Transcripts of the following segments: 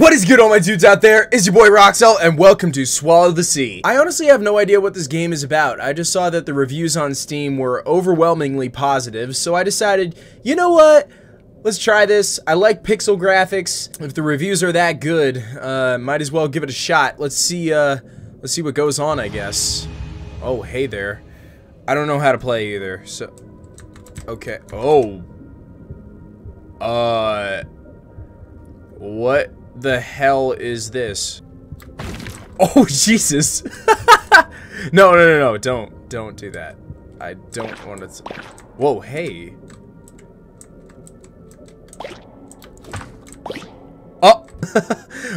What is good, all my dudes out there? It's your boy Roxel, and welcome to Swallow the Sea. I honestly have no idea what this game is about. I just saw that the reviews on Steam were overwhelmingly positive, so I decided, you know what? Let's try this. I like pixel graphics. If the reviews are that good, might as well give it a shot. Let's see what goes on, I guess. Oh, hey there. I don't know how to play either, so... Okay. Oh. What the hell is this? Oh, Jesus. No, don't do that. I don't want it to... Whoa, hey. Oh.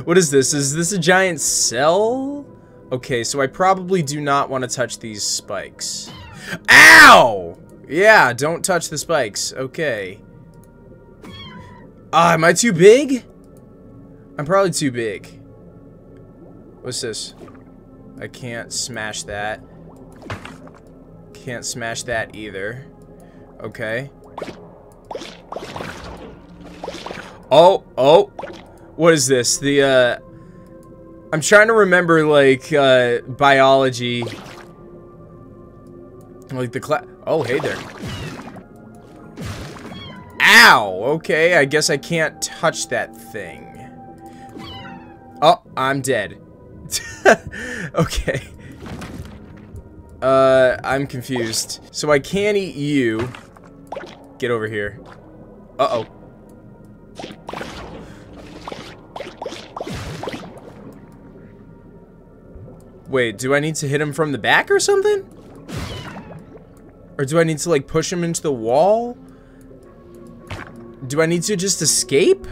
What is this? Is this a giant cell? Okay, so I probably do not want to touch these spikes. Ow! Yeah, don't touch the spikes. Okay. Am I too big? I'm probably too big. What's this? I can't smash that. Can't smash that either. Okay. Oh. What is this? The, I'm trying to remember, like, biology. Like the class. Oh, hey there. Ow! Okay, I guess I can't touch that thing. Oh, I'm dead. Okay. I'm confused. So I can't eat you. Get over here. Uh-oh. Wait, do I need to hit him from the back or something? Or do I need to, like, push him into the wall? Do I need to just escape?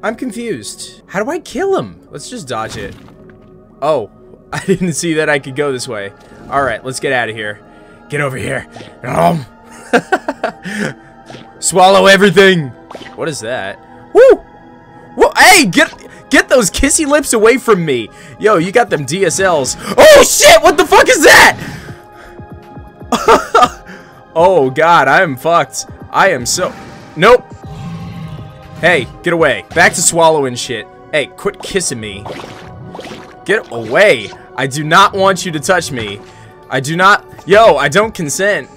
I'm confused. How do I kill him? Let's just dodge it. Oh, I didn't see that I could go this way. All right, let's get out of here. Get over here. Swallow everything. What is that? Woo! Whoa! Hey, get those kissy lips away from me. Yo, you got them DSLs. Oh shit! What the fuck is that? Oh god, I am fucked. I am so. Nope. Hey, get away. Back to swallowing shit. Hey, quit kissing me. Get away. I do not want you to touch me. I do not... Yo, I don't consent.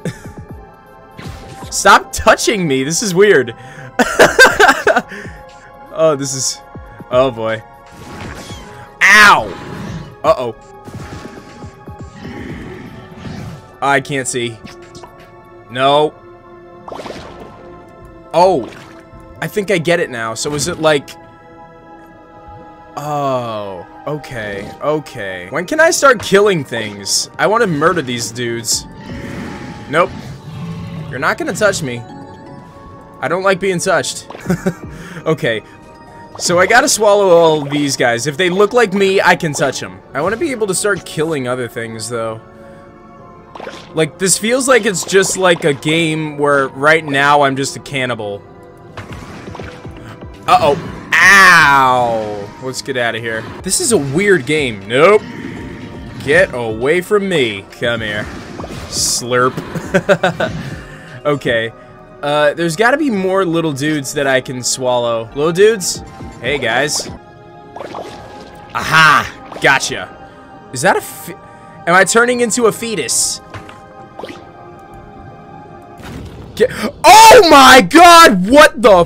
Stop touching me. This is weird. Oh, this is... Oh, boy. Ow. Uh-oh. I can't see. No. Oh. I think I get it now. So is it like... Oh, okay. When can I start killing things? I want to murder these dudes. Nope. You're not gonna touch me. I don't like being touched. Okay. So I gotta swallow all these guys. If they look like me, I can touch them. I want to be able to start killing other things, though. Like, this feels like it's just like a game where right now I'm just a cannibal. Uh-oh. Ow! Let's get out of here. This is a weird game. Nope. Get away from me. Come here. Slurp. Okay. There's gotta be more little dudes that I can swallow. Little dudes? Hey, guys. Aha! Gotcha. Is that a Am I turning into a fetus? Oh my god! What the...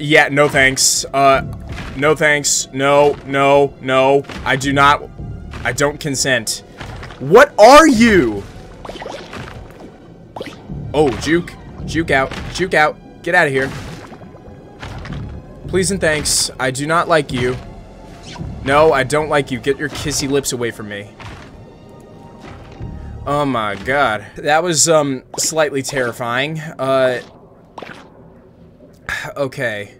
Yeah, no thanks. No thanks. No. I do not... I don't consent. What are you? Oh, juke. Juke out. Get out of here. Please and thanks. I do not like you. No, I don't like you. Get your kissy lips away from me. Oh my god. That was, slightly terrifying. Okay.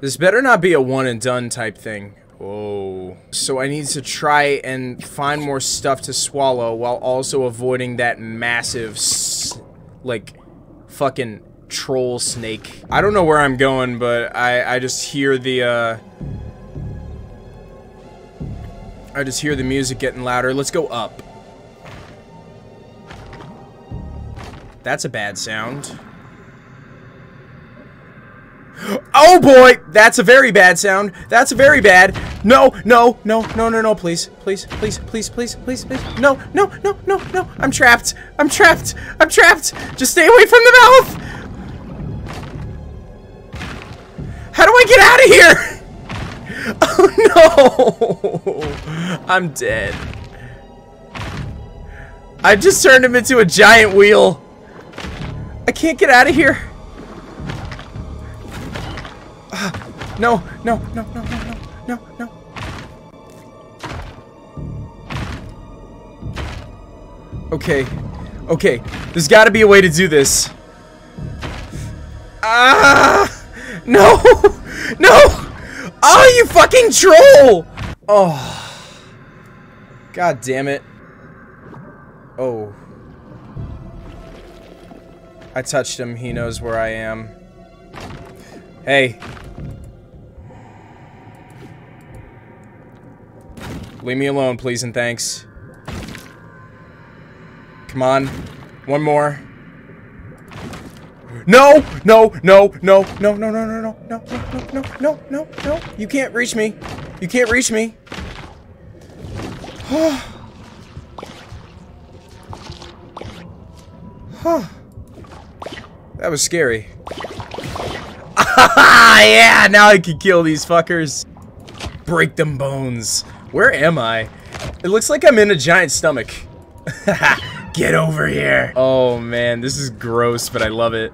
This better not be a one and done type thing. Oh. So I need to try and find more stuff to swallow while also avoiding that massive, like, fucking troll snake. I don't know where I'm going, but I just hear the, I just hear the music getting louder. Let's go up. That's a bad sound. Oh boy, that's a very bad sound. That's very bad. No, no, no, no, no, no, please, please, please, please, please, please, please. No, no, no, no, no. I'm trapped. I'm trapped. I'm trapped. Just stay away from the mouth. How do I get out of here? Oh no. I'm dead. I just turned him into a giant wheel. I can't get out of here. No, no, no, no, no, no, no, no. Okay. Okay. There's gotta be a way to do this. Ah! No! No! Oh, you fucking troll! Oh. God damn it. Oh. I touched him. He knows where I am. Hey. Leave me alone, please and thanks. Come on. One more. No! No! No! No! No! No! No! No! No! No! No! No! No! No! You can't reach me. You can't reach me. Huh. That was scary. Yeah! Now I can kill these fuckers. Break them bones. Where am I? It looks like I'm in a giant stomach. Get over here. Oh man, this is gross, but I love it.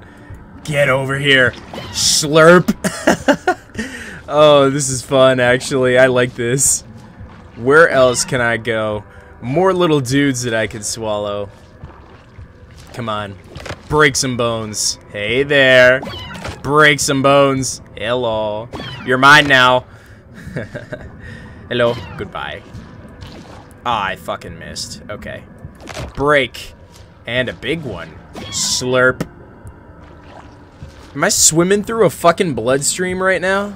Get over here. Slurp. Oh, this is fun, actually. I like this. Where else can I go? More little dudes that I could swallow. Come on. Break some bones. Hey there. Break some bones. Hello. You're mine now. Hello. Goodbye. Ah, I fucking missed. Okay. Break. And a big one. Slurp. Am I swimming through a fucking bloodstream right now?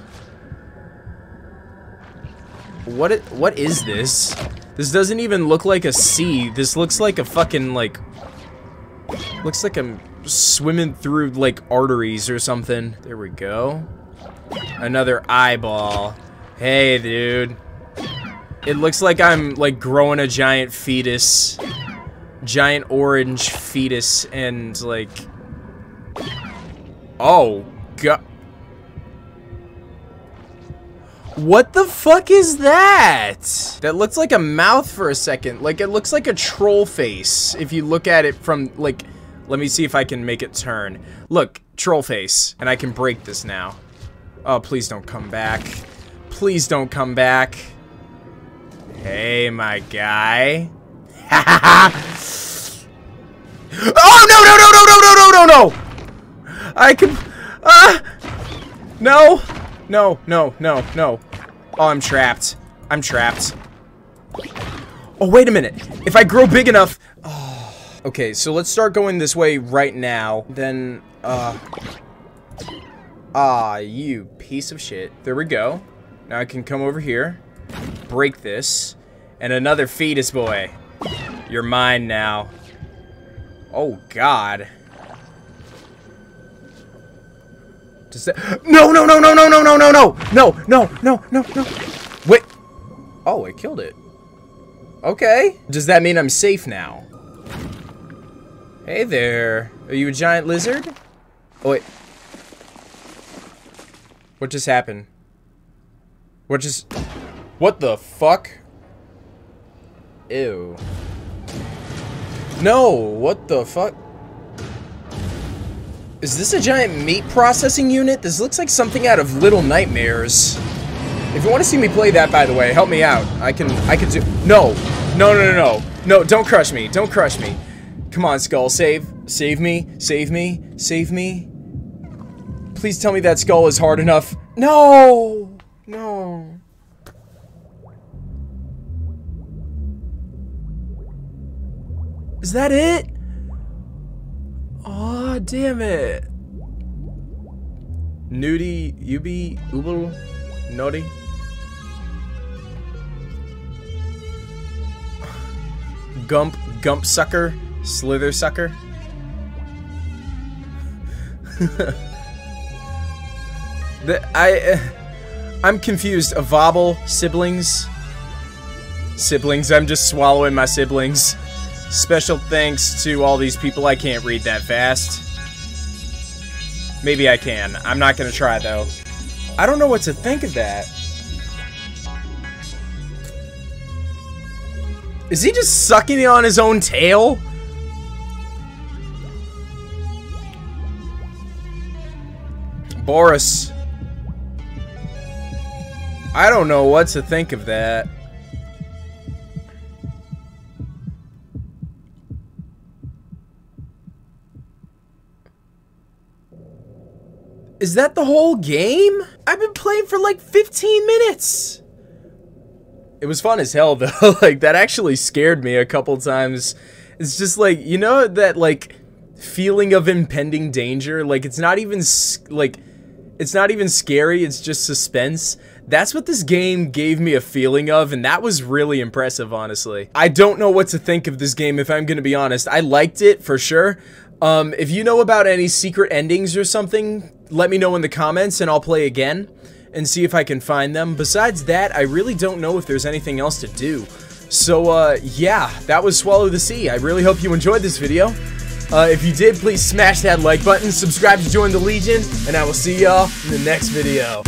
What is this? This doesn't even look like a sea. This looks like a fucking, like... Looks like I'm swimming through, like, arteries or something. There we go. Another eyeball. Hey, dude. It looks like I'm, like, growing a giant fetus. Giant orange fetus and, like... Oh, God. What the fuck is that? That looks like a mouth for a second. Like, it looks like a troll face. If you look at it from, like... Let me see if I can make it turn. Look, troll face. And I can break this now. Oh, please don't come back. Please don't come back. Hey, my guy. Oh, no, no, no, no, no, no, no, no, no. I can... No. No, no, no, no. Oh, I'm trapped. I'm trapped. Oh, wait a minute. If I grow big enough... Oh. Okay, so let's start going this way right now. Then, Ah, you piece of shit. There we go. Now I can come over here. Break this. And another fetus boy. You're mine now. Oh, God. Does that... No, no, no, no, no, no, no, no, no. No, no, no, no, no. Wait. Oh, I killed it. Okay. Does that mean I'm safe now? Hey there. Are you a giant lizard? Oh, wait. What just happened? What just... What the fuck? Ew. No, what the fuck? Is this a giant meat processing unit? This looks like something out of Little Nightmares. If you want to see me play that, by the way, help me out. I can do... No. No, no, no, no. No, don't crush me. Don't crush me. Come on, Skull. Save. Save me. Save me. Save me. Please tell me that skull is hard enough. No. No. Is that it? Aw, oh, damn it. Nudie, Yubi, Ubul, Nori. Gump, Gump Sucker, Slither Sucker. I'm confused. A vobble? Siblings? Siblings. I'm just swallowing my siblings. Special thanks to all these people. I can't read that fast. Maybe I can. I'm not gonna try, though. I don't know what to think of that. Is he just sucking on his own tail? Boris. I don't know what to think of that. Is that the whole game? I've been playing for like 15 minutes. It was fun as hell though. Like that actually scared me a couple times. It's just like, you know, that like feeling of impending danger, like it's not even like it's not even scary, it's just suspense. That's what this game gave me a feeling of, and that was really impressive, honestly. I don't know what to think of this game, if I'm gonna be honest. I liked it, for sure. If you know about any secret endings or something, let me know in the comments, and I'll play again, and see if I can find them. Besides that, I really don't know if there's anything else to do. So, yeah, that was Swallow the Sea. I really hope you enjoyed this video. If you did, please smash that like button, subscribe to join the Legion, and I will see y'all in the next video.